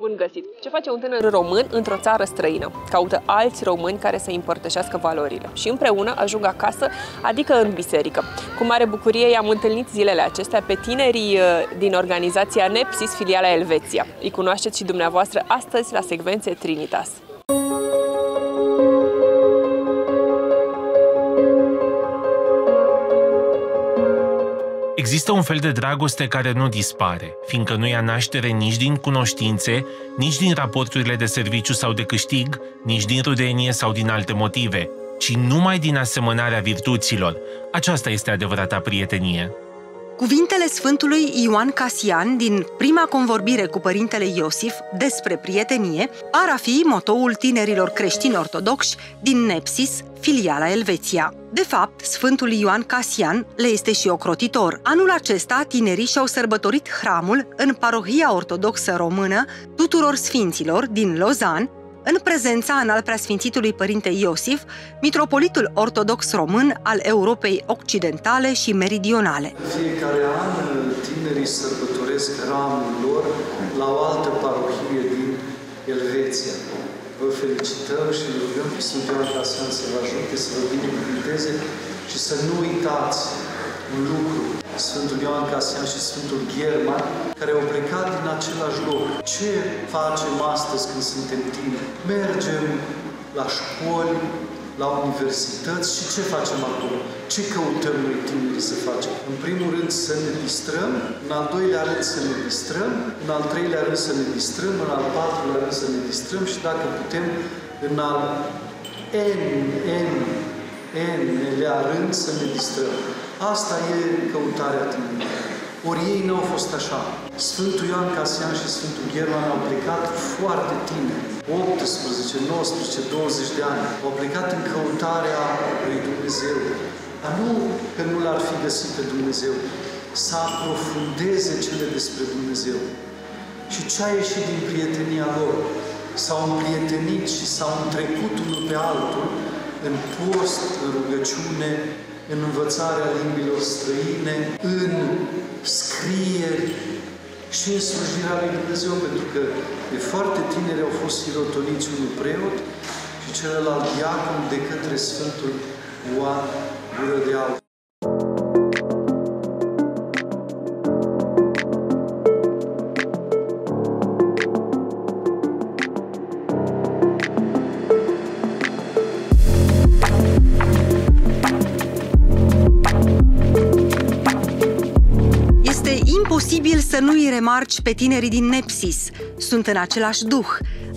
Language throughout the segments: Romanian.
Bun găsit! Ce face un tânăr român într-o țară străină? Caută alți români care să împărtășească valorile și împreună ajung acasă, adică în biserică. Cu mare bucurie i-am întâlnit zilele acestea pe tinerii din organizația Nepsis, filiala Elveția. Îi cunoașteți și dumneavoastră astăzi la Secvențe Trinitas. Există un fel de dragoste care nu dispare, fiindcă nu ia naștere nici din cunoștințe, nici din raporturile de serviciu sau de câștig, nici din rudenie sau din alte motive, ci numai din asemănarea virtuților. Aceasta este adevărata prietenie. Cuvintele Sfântului Ioan Casian din prima convorbire cu părintele Iosif despre prietenie ar fi motoul tinerilor creștini ortodoxi din Nepsis, filiala Elveția. De fapt, Sfântul Ioan Casian le este și ocrotitor. Anul acesta, tinerii și-au sărbătorit hramul în parohia ortodoxă română tuturor sfinților din Lozan, în prezența în al preasfințitului părinte Iosif, mitropolitul ortodox român al Europei Occidentale și Meridionale. Fiecare an tinerii sărbătoresc ramul lor la o altă parohie din Elveția. Vă felicităm și rugăm pe Sfântul Ioan Casian să vă ajute, să vă binecuvânteze și să nu uitați un lucru. Sfântul Ioan Casian și Sfântul Gherman, care au plecat din același loc. Ce facem astăzi când suntem tineri? Mergem la școli, la universități și ce facem acolo? Ce căutăm noi tinerii să facem? În primul rând să ne distrăm, în al doilea rând să ne distrăm, în al treilea rând să ne distrăm, în al patrulea rând să ne distrăm și dacă putem, în al n-lea rând să ne distrăm. Asta e căutarea tinerilor. Ori ei nu au fost așa. Sfântul Ioan Casian și Sfântul Gherman au plecat foarte tineri, 18, 19, 20 de ani. Au plecat în căutarea lui Dumnezeu. Dar nu că nu l-ar fi găsit pe Dumnezeu, să aprofundeze cele despre Dumnezeu. Și ce a ieșit din prietenia lor? S-au împrietenit și s-au întrecut unul pe altul în post, în rugăciune, în învățarea limbilor străine, în scrieri și în slujirea lui Dumnezeu, pentru că de foarte tineri au fost sirotoniți unul preot și celălalt diacon de către Sfântul Ioan Gură de Aur. Să nu-i remarci pe tinerii din Nepsis. Sunt în același duh,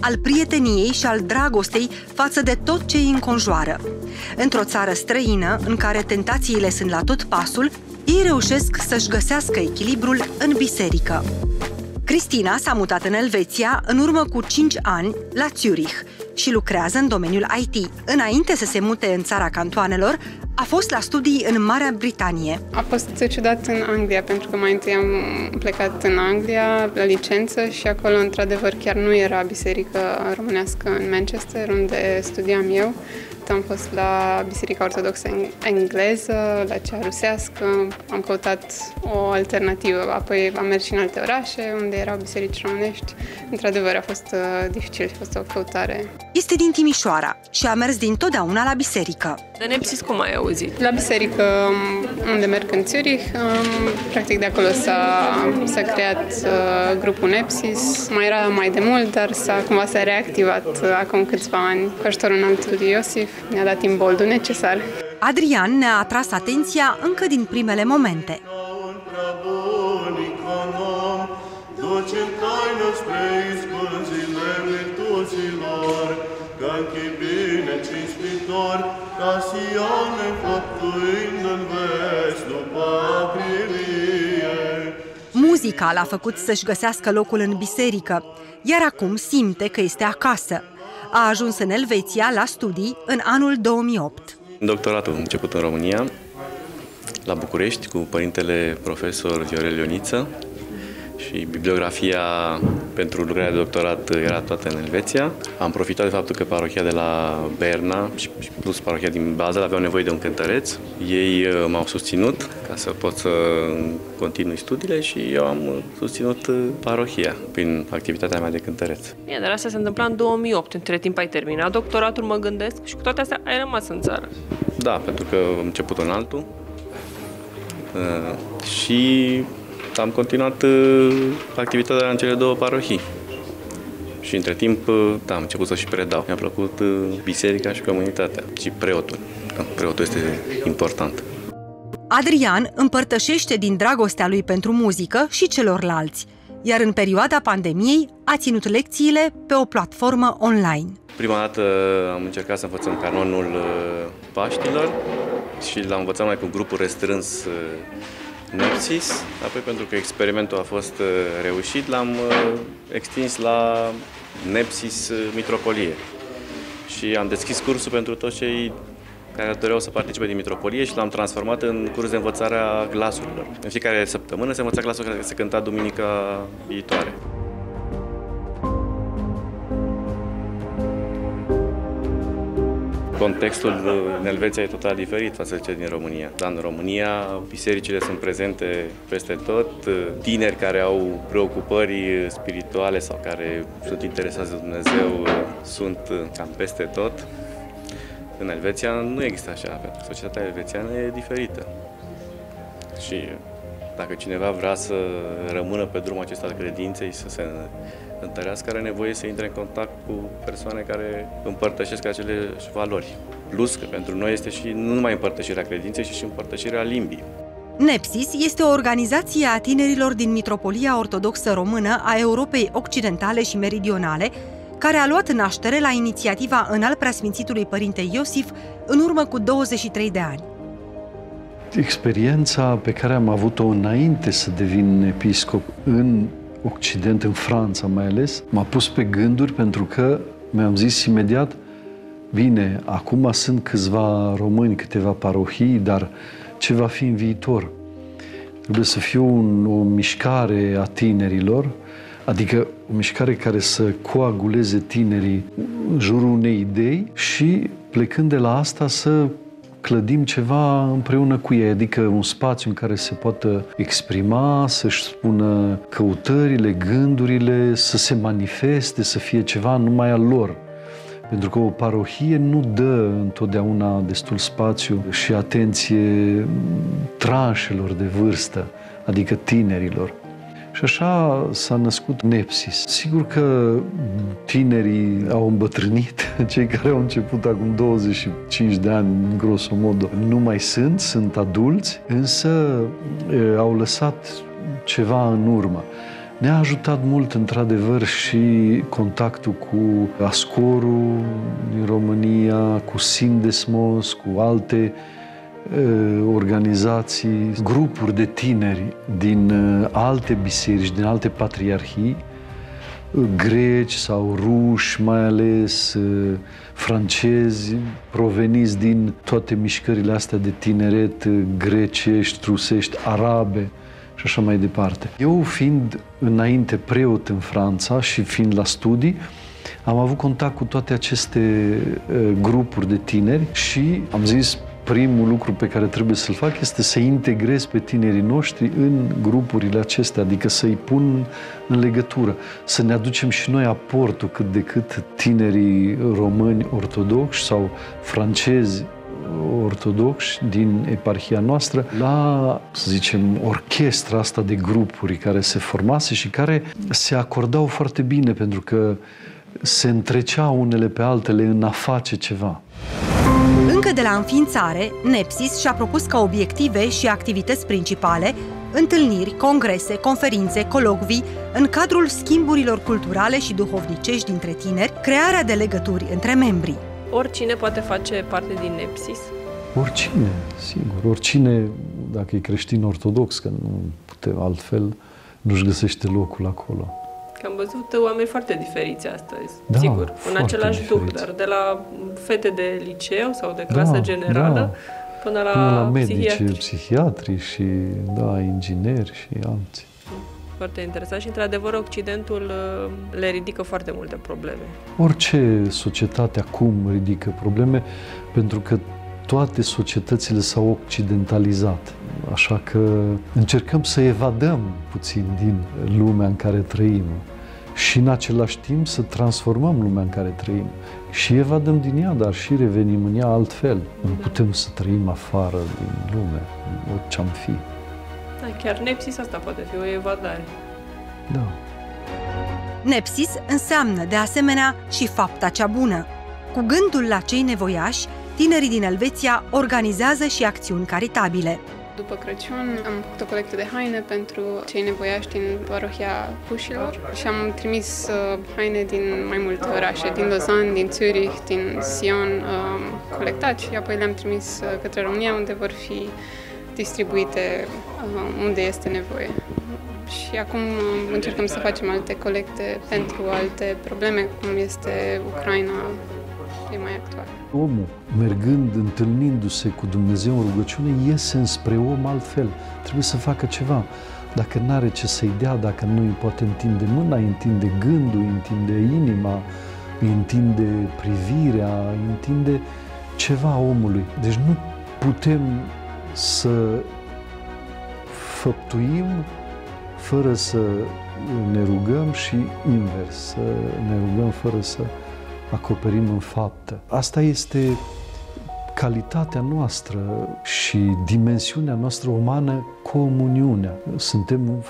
al prieteniei și al dragostei față de tot ce îi înconjoară. Într-o țară străină, în care tentațiile sunt la tot pasul, ei reușesc să-și găsească echilibrul în biserică. Cristina s-a mutat în Elveția în urmă cu 5 ani, la Zurich, și lucrează în domeniul IT. Înainte să se mute în țara cantoanelor, a fost la studii în Marea Britanie. A fost ciudat în Anglia, pentru că mai întâi am plecat în Anglia la licență și acolo, într-adevăr, chiar nu era biserică românească în Manchester, unde studiam eu. Am fost la biserica ortodoxă engleză, la cea rusească, am căutat o alternativă, apoi am mers și în alte orașe unde erau biserici românești. Într-adevăr a fost dificil, a fost o căutare. Este din Timișoara și a mers dintotdeauna la biserică. De Nepsis cum ai auzit? La biserică unde merg în Zurich, practic de acolo s-a creat grupul Nepsis. Mai era mai de mult, dar cumva s-a reactivat acum câțiva ani cu ajutorul înaltului Iosif. Ne-a dat imboldul necesar. Adrian ne-a atras atenția încă din primele momente. Muzica l-a făcut să-și găsească locul în biserică, iar acum simte că este acasă. A ajuns în Elveția la studii în anul 2008. Doctoratul a început în România, la București, cu părintele profesor Viorel Ioniță, și bibliografia pentru lucrarea de doctorat era toată în Elveția. Am profitat de faptul că parohia de la Berna și plus parohia din Basel aveau nevoie de un cântăreț. Ei m-au susținut ca să pot să continui studiile și eu am susținut parohia prin activitatea mea de cântăreț. Bine, dar asta se întâmpla în 2008. Între timp ai terminat doctoratul, mă gândesc, și cu toate astea ai rămas în țară. Da, pentru că am început în altul și am continuat activitatea în cele două parohii. Și între timp, da, am început să și predau. Mi-a plăcut biserica și comunitatea și preotul. Da, preotul este important. Adrian împărtășește din dragostea lui pentru muzică și celorlalți, iar în perioada pandemiei a ținut lecțiile pe o platformă online. Prima dată am încercat să învățăm canonul Paștilor și l-am învățat mai cu grupul restrâns Nepsis, apoi pentru că experimentul a fost reușit, l-am extins la Nepsis Mitropolie și am deschis cursul pentru toți cei care doreau să participe din Mitropolie și l-am transformat în curs de învățare a glasurilor. În fiecare săptămână se învăța glasul care se cânta duminica viitoare. Contextul în Elveția e total diferit față de cel din România. Dar în România bisericile sunt prezente peste tot. Tineri care au preocupări spirituale sau care sunt interesați de Dumnezeu sunt cam peste tot. În Elveția nu există așa, pentru că societatea elvețiană e diferită. Și dacă cineva vrea să rămână pe drumul acesta al credinței, să se întărească, are nevoie să intre în contact cu persoane care împărtășesc aceleși valori. Plus că pentru noi este și nu numai împărtășirea credinței, ci și împărtășirea limbii. Nepsis este o organizație a tinerilor din Mitropolia Ortodoxă Română a Europei Occidentale și Meridionale, care a luat naștere la inițiativa Înalt Preasfințitului Părinte Iosif în urmă cu 23 de ani. Experiența pe care am avut-o înainte să devin episcop în Occident, în Franța mai ales, m-a pus pe gânduri pentru că mi-am zis imediat, bine, acum sunt câțiva români, câteva parohii, dar ce va fi în viitor? Trebuie să fie o mișcare a tinerilor, adică o mișcare care să coaguleze tinerii în jurul unei idei și plecând de la asta să clădim ceva împreună cu ei, adică un spațiu în care se poată exprima, să-și spună căutările, gândurile, să se manifeste, să fie ceva numai al lor. Pentru că o parohie nu dă întotdeauna destul spațiu și atenție tranșelor de vârstă, adică tinerilor. Și așa s-a născut Nepsis. Sigur că tinerii au îmbătrânit, cei care au început acum 25 de ani, grosomodo, nu mai sunt, sunt adulți, însă au lăsat ceva în urmă. Ne-a ajutat mult, într-adevăr, și contactul cu Ascorul din România, cu Sindesmos, cu alte organizații, grupuri de tineri din alte biserici, din alte patriarhii, greci sau ruși, mai ales francezi, proveniți din toate mișcările astea de tineret, grecești, rusești, arabe și așa mai departe. Eu, fiind înainte preot în Franța și fiind la studii, am avut contact cu toate aceste grupuri de tineri și am zis, primul lucru pe care trebuie să-l fac este să integrez pe tinerii noștri în grupurile acestea, adică să-i pun în legătură, să ne aducem și noi aportul cât de cât tinerii români ortodoxi sau francezi ortodoxi din eparhia noastră la, să zicem, orchestra asta de grupuri care se formase și care se acordau foarte bine pentru că se întreceau unele pe altele în a face ceva. Încă de la înființare, Nepsis și-a propus ca obiective și activități principale întâlniri, congrese, conferințe, colocvii, în cadrul schimburilor culturale și duhovnicești dintre tineri, crearea de legături între membri. Oricine poate face parte din Nepsis? Oricine, sigur. Oricine, dacă e creștin ortodox, că nu pute altfel, nu-și găsește locul acolo. Că am văzut oameni foarte diferiți astăzi, da, sigur, în același duh, dar de la fete de liceu sau de clasă generală până la medici, psihiatri și, da, ingineri și alții. foarte interesant și, într-adevăr, Occidentul le ridică foarte multe probleme. Orice societate acum ridică probleme, pentru că toate societățile s-au occidentalizat. Așa că încercăm să evadăm puțin din lumea în care trăim și, în același timp, să transformăm lumea în care trăim. Și evadăm din ea, dar și revenim în ea altfel. Nu putem să trăim afară din lume, orice am fi. Da, chiar nepsis asta poate fi o evadare. Da. Nepsis înseamnă, de asemenea, și fapta cea bună. Cu gândul la cei nevoiași, tinerii din Elveția organizează și acțiuni caritabile. După Crăciun am făcut o colectă de haine pentru cei nevoiași din parohia Pușilor și am trimis haine din mai multe orașe, din Lausanne, din Zürich, din Sion, colectat și apoi le-am trimis către România, unde vor fi distribuite unde este nevoie. Și acum încercăm să facem alte colecte pentru alte probleme, cum este Ucraina, e mai actual. Omul, mergând, întâlnindu-se cu Dumnezeu în rugăciune, iese înspre om altfel. Trebuie să facă ceva. Dacă n-are ce să-i dea, dacă nu îi poate întinde mâna, îi întinde gândul, îi întinde inima, îi întinde privirea, îi întinde ceva omului. Deci nu putem să făptuim fără să ne rugăm și invers, să ne rugăm fără să acoperim în faptă. Asta este calitatea noastră și dimensiunea noastră umană, comuniunea. Suntem în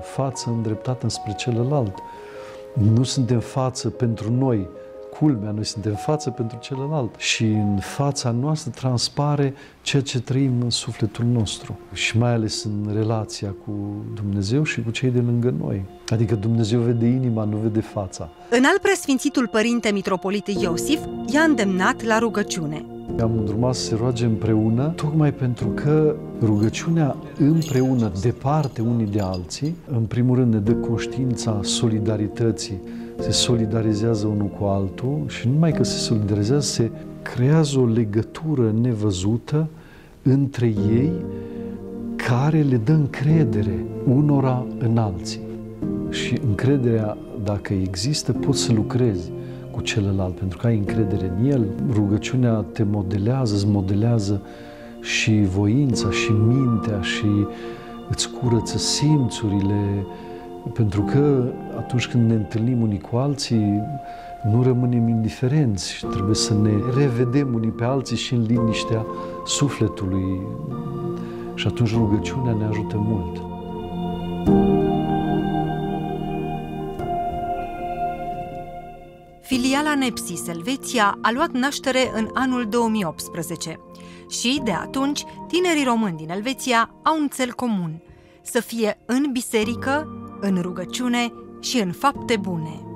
față îndreptată spre celălalt. Nu suntem față pentru noi, culmea, noi suntem față pentru celălalt și în fața noastră transpare ceea ce trăim în sufletul nostru și mai ales în relația cu Dumnezeu și cu cei de lângă noi. Adică Dumnezeu vede inima, nu vede fața. În Preasfințitul Părinte Mitropolit Iosif i-a îndemnat la rugăciune. Am îndrumat să se roage împreună, tocmai pentru că rugăciunea împreună, departe unii de alții, în primul rând ne dă conștiința solidarității. Se solidarizează unul cu altul și nu numai că se solidarizează, se creează o legătură nevăzută între ei care le dă încredere unora în alții. Și încrederea, dacă există, poți să lucrezi cu celălalt, pentru că ai încredere în el. Rugăciunea te modelează, îți modelează și voința, și mintea, și îți curăță simțurile, pentru că atunci când ne întâlnim unii cu alții, nu rămânem indiferenți și trebuie să ne revedem unii pe alții și în liniștea sufletului. Și atunci rugăciunea ne ajută mult. Filiala Nepsis Elveția a luat naștere în anul 2018 și, de atunci, tinerii români din Elveția au un țel comun: să fie în biserică, în rugăciune și în fapte bune.